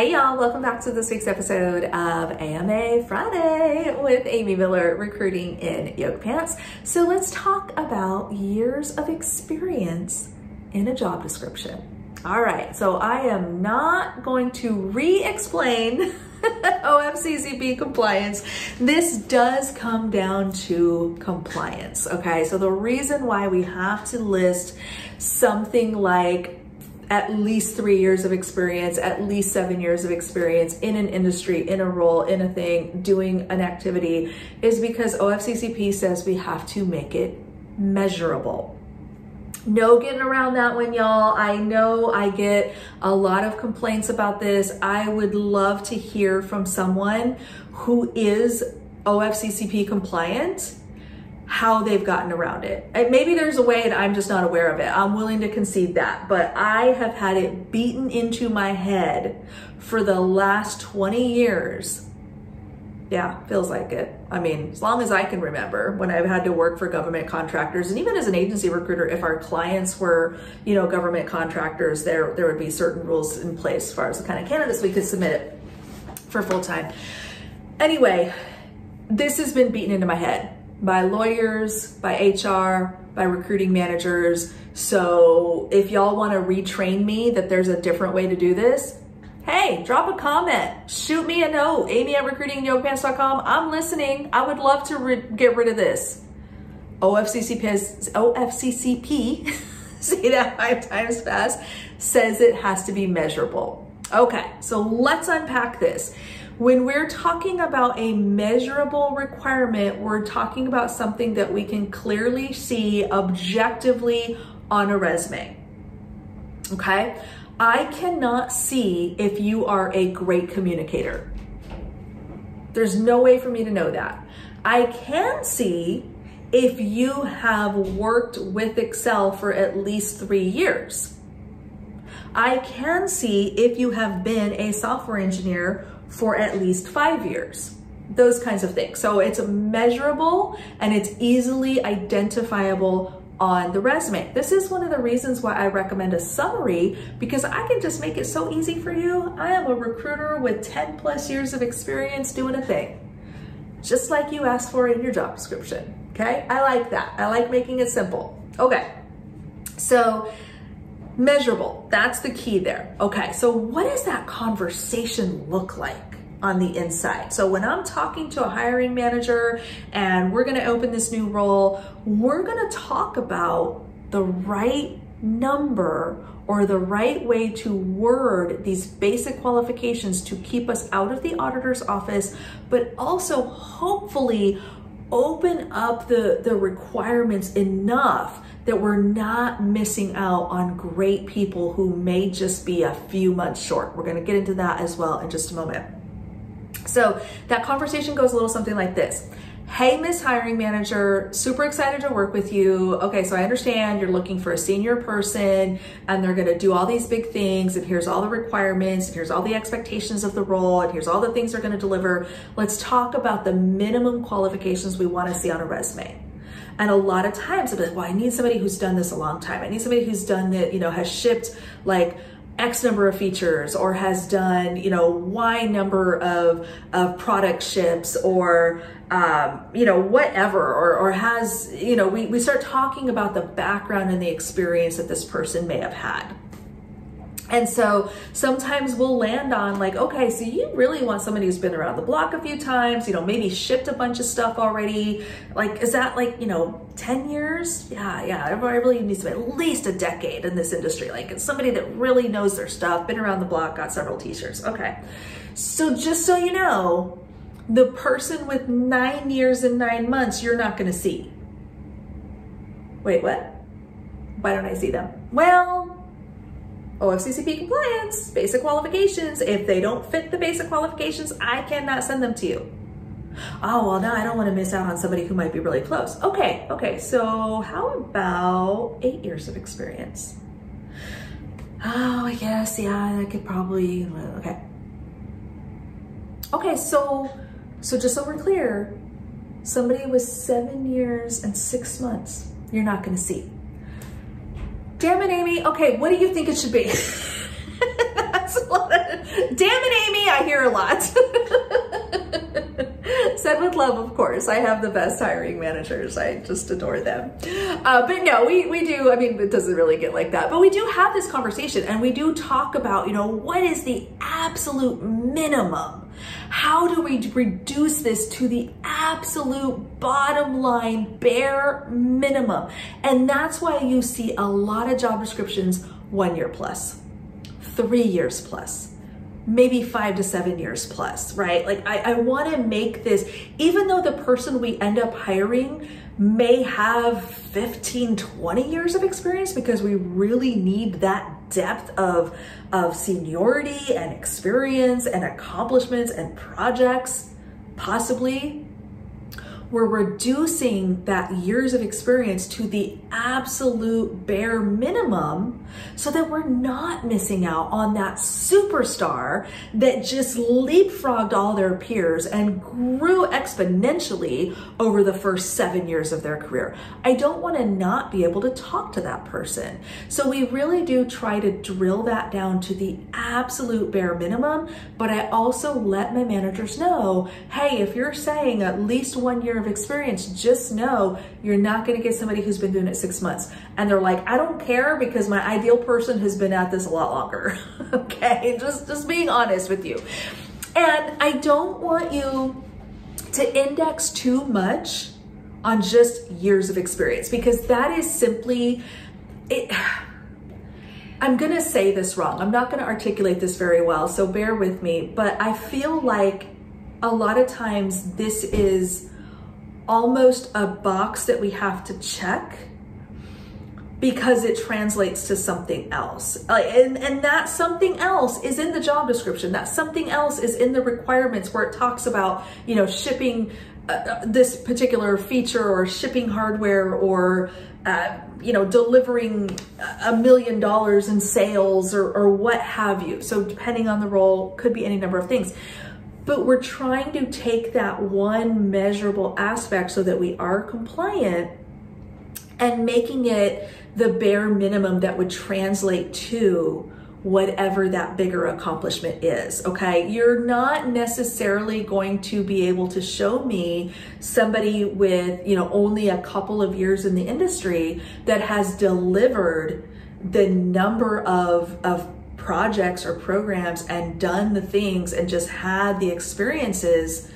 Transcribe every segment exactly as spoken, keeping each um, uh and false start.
Hey y'all, welcome back to this week's episode of A M A Friday with Amy Miller, recruiting in yoga pants. So let's talk about years of experience in a job description. All right, so I am not going to re-explain O F C C P compliance. This does come down to compliance, okay? So the reason why we have to list something like at least three years of experience, at least seven years of experience in an industry, in a role, in a thing, doing an activity, is because O F C C P says we have to make it measurable. No getting around that one, y'all. I know I get a lot of complaints about this. I would love to hear from someone who is O F C C P compliant, how they've gotten around it. And maybe there's a way and I'm just not aware of it. I'm willing to concede that, but I have had it beaten into my head for the last twenty years. Yeah, feels like it. I mean, as long as I can remember, when I've had to work for government contractors, and even as an agency recruiter, if our clients were, you know, government contractors, there, there would be certain rules in place as far as the kind of candidates we could submit for full-time. Anyway, this has been beaten into my head by lawyers, by H R, by recruiting managers. So if y'all wanna retrain me that there's a different way to do this, hey, drop a comment, shoot me a note, Amy at recruiting in yoga pants dot com, I'm listening, I would love to ri get rid of this. O F C C P, O F C C P, say that five times fast, says it has to be measurable. Okay, so let's unpack this. When we're talking about a measurable requirement, we're talking about something that we can clearly see objectively on a resume, okay? I cannot see if you are a great communicator. There's no way for me to know that. I can see if you have worked with Excel for at least three years. I can see if you have been a software engineer for at least five years, those kinds of things. So it's measurable and it's easily identifiable on the resume. This is one of the reasons why I recommend a summary, because I can just make it so easy for you. I am a recruiter with ten plus years of experience doing a thing, just like you asked for in your job description, okay? I like that. I like making it simple. Okay, so measurable, that's the key there. Okay, so what does that conversation look like on the inside? So when I'm talking to a hiring manager and we're gonna open this new role, we're gonna talk about the right number or the right way to word these basic qualifications to keep us out of the auditor's office, but also hopefully open up the, the requirements enough that we're not missing out on great people who may just be a few months short. We're gonna get into that as well in just a moment. So that conversation goes a little something like this. Hey, Miss Hiring Manager, super excited to work with you. Okay, so I understand you're looking for a senior person and they're gonna do all these big things, and here's all the requirements, and here's all the expectations of the role, and here's all the things they're gonna deliver. Let's talk about the minimum qualifications we wanna see on a resume. And a lot of times I'll be like, well, I need somebody who's done this a long time. I need somebody who's done that, you know, has shipped like X number of features, or has done, you know, Y number of, of product ships, or, um, you know, whatever, or, or has, you know, we, we start talking about the background and the experience that this person may have had. And so sometimes we'll land on like, okay, so you really want somebody who's been around the block a few times, you know, maybe shipped a bunch of stuff already. Like, is that like, you know, ten years? Yeah, yeah, everybody really needs to be at least a decade in this industry. Like, it's somebody that really knows their stuff, been around the block, got several t-shirts. Okay, so just so you know, the person with nine years and nine months, you're not gonna see. Wait, what? Why don't I see them? Well, O F C C P compliance, basic qualifications. If they don't fit the basic qualifications, I cannot send them to you. Oh, well, now I don't want to miss out on somebody who might be really close. Okay, okay, so how about eight years of experience? Oh, I guess, yeah, I could probably, okay. Okay, so, so just so we're clear, somebody with seven years and six months, you're not gonna see. Damn it, Amy. Okay, what do you think it should be? That's a lot of, damn it, Amy, I hear a lot. Said with love, of course. I have the best hiring managers. I just adore them. Uh, but no, we, we do, I mean, it doesn't really get like that, but we do have this conversation and we do talk about, you know, what is the absolute minimum? How do we reduce this to the absolute bottom line, bare minimum? And that's why you see a lot of job descriptions, one year plus, three years plus, maybe five to seven years plus, right? Like I, I wanna make this, even though the person we end up hiring may have fifteen, twenty years of experience, because we really need that depth of, of seniority and experience and accomplishments and projects, possibly, we're reducing that years of experience to the absolute bare minimum so that we're not missing out on that superstar that just leapfrogged all their peers and grew exponentially over the first seven years of their career. I don't want to not be able to talk to that person. So we really do try to drill that down to the absolute bare minimum, but I also let my managers know, hey, if you're saying at least one year of experience, just know you're not going to get somebody who's been doing it six months. And they're like, I don't care because my ideal person has been at this a lot longer. Okay, just, just being honest with you. And I don't want you to index too much on just years of experience, because that is simply, it, I'm going to say this wrong. I'm not going to articulate this very well, so bear with me, but I feel like a lot of times this is almost a box that we have to check because it translates to something else. And, and that something else is in the job description. That something else is in the requirements where it talks about, you know, shipping uh, this particular feature or shipping hardware or, uh, you know, delivering a million dollars in sales or, or what have you. So depending on the role, could be any number of things. But we're trying to take that one measurable aspect so that we are compliant and making it the bare minimum that would translate to whatever that bigger accomplishment is, okay? You're not necessarily going to be able to show me somebody with, you know, only a couple of years in the industry that has delivered the number of, of projects or programs and done the things and just had the experiences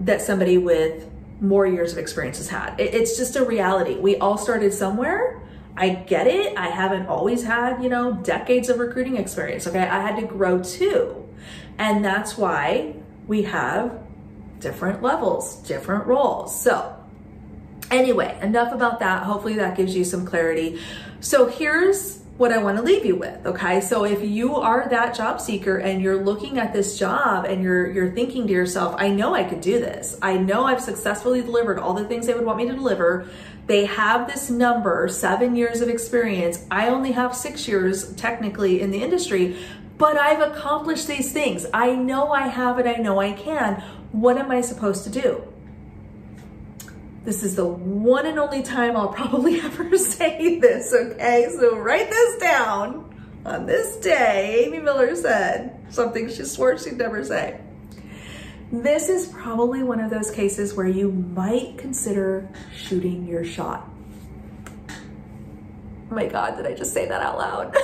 that somebody with more years of experience has had. It, it's just a reality. We all started somewhere. I get it. I haven't always had, you know, decades of recruiting experience. Okay. I had to grow too. And that's why we have different levels, different roles. So anyway, enough about that. Hopefully that gives you some clarity. So here's what I want to leave you with, okay? So if you are that job seeker and you're looking at this job and you're you're thinking to yourself, I know I could do this. I know I've successfully delivered all the things they would want me to deliver. They have this number, seven years of experience. I only have six years technically in the industry, but I've accomplished these things. I know I have it, I know I can. What am I supposed to do? This is the one and only time I'll probably ever say this, okay? So write this down. On this day, Amy Miller said something she swore she'd never say. This is probably one of those cases where you might consider shooting your shot. Oh my God, did I just say that out loud?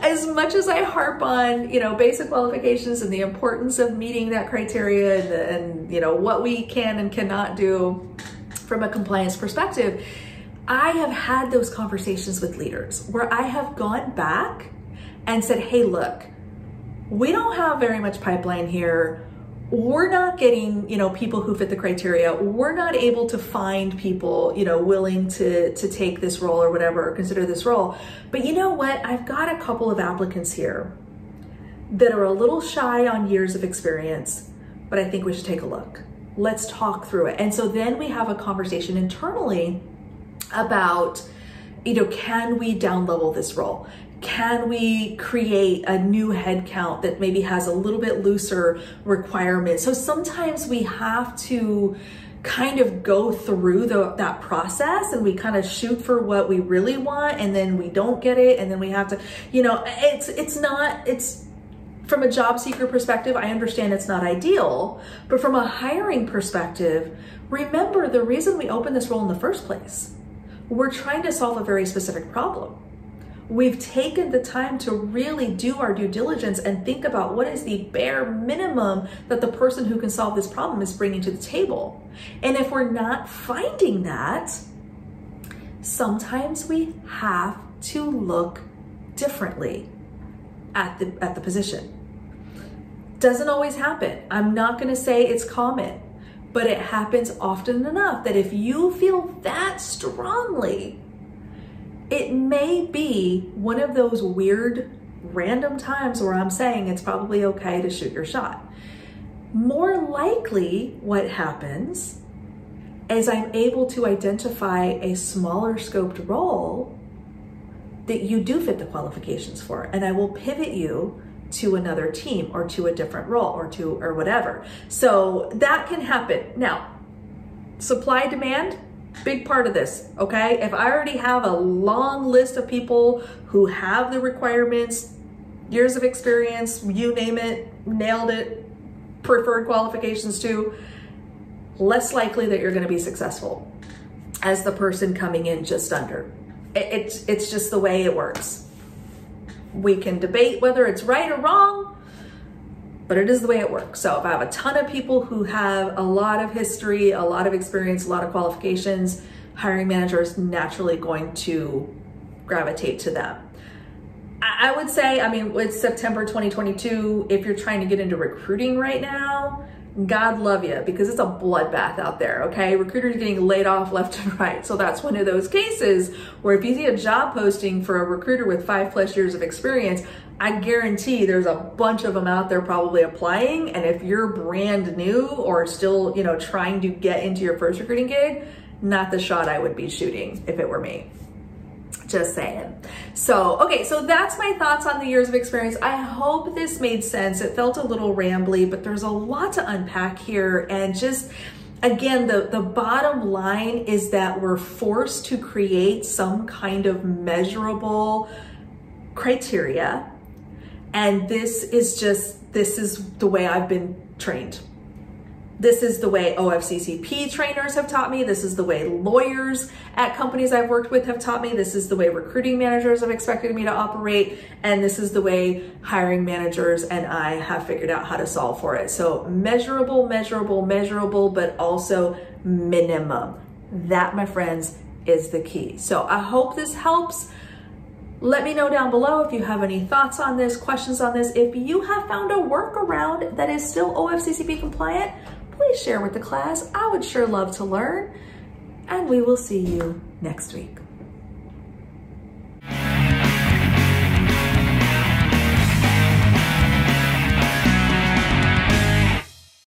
As much as I harp on, you know, basic qualifications and the importance of meeting that criteria and, and, you know, what we can and cannot do from a compliance perspective, I have had those conversations with leaders where I have gone back and said, hey, look, we don't have very much pipeline here. We're not getting, you know, people who fit the criteria. We're not able to find people, you know, willing to, to take this role or whatever, or consider this role. But you know what? I've got a couple of applicants here that are a little shy on years of experience, but I think we should take a look. Let's talk through it. And so then we have a conversation internally about, you know, can we down level this role? Can we create a new headcount that maybe has a little bit looser requirements? So sometimes we have to kind of go through the, that process, and we kind of shoot for what we really want, and then we don't get it, and then we have to, you know, it's it's not, it's from a job seeker perspective, I understand it's not ideal, but from a hiring perspective, remember the reason we opened this role in the first place. We're trying to solve a very specific problem. We've taken the time to really do our due diligence and think about what is the bare minimum that the person who can solve this problem is bringing to the table. And if we're not finding that, sometimes we have to look differently at the, at the position. Doesn't always happen. I'm not gonna say it's common, but it happens often enough that if you feel that strongly, it may be one of those weird, random times where I'm saying it's probably okay to shoot your shot. More likely what happens is I'm able to identify a smaller scoped role that you do fit the qualifications for, and I will pivot you to another team or to a different role or to, or whatever. So that can happen. Now, supply demand, big part of this, okay? If I already have a long list of people who have the requirements, years of experience, you name it, nailed it, preferred qualifications too, less likely that you're gonna be successful as the person coming in just under. It's, it's just the way it works. We can debate whether it's right or wrong, but it is the way it works. So if I have a ton of people who have a lot of history, a lot of experience, a lot of qualifications, hiring manager is naturally going to gravitate to them. I would say, I mean, it's September twenty twenty-two. If you're trying to get into recruiting right now, God love you, because it's a bloodbath out there, okay? Recruiters are getting laid off left and right. So that's one of those cases where if you see a job posting for a recruiter with five plus years of experience, I guarantee there's a bunch of them out there probably applying. And if you're brand new or still, you know, trying to get into your first recruiting gig, not the shot I would be shooting if it were me. Just saying. So, okay, so that's my thoughts on the years of experience. I hope this made sense. It felt a little rambly, but there's a lot to unpack here. And just, again, the, the bottom line is that we're forced to create some kind of measurable criteria. And this is just, this is the way I've been trained. This is the way O F C C P trainers have taught me. This is the way lawyers at companies I've worked with have taught me. This is the way recruiting managers have expected me to operate. And this is the way hiring managers and I have figured out how to solve for it. So measurable, measurable, measurable, but also minimum. That, my friends, is the key. So I hope this helps. Let me know down below if you have any thoughts on this, questions on this. If you have found a workaround that is still O F C C P compliant, please share with the class. I would sure love to learn, and we will see you next week.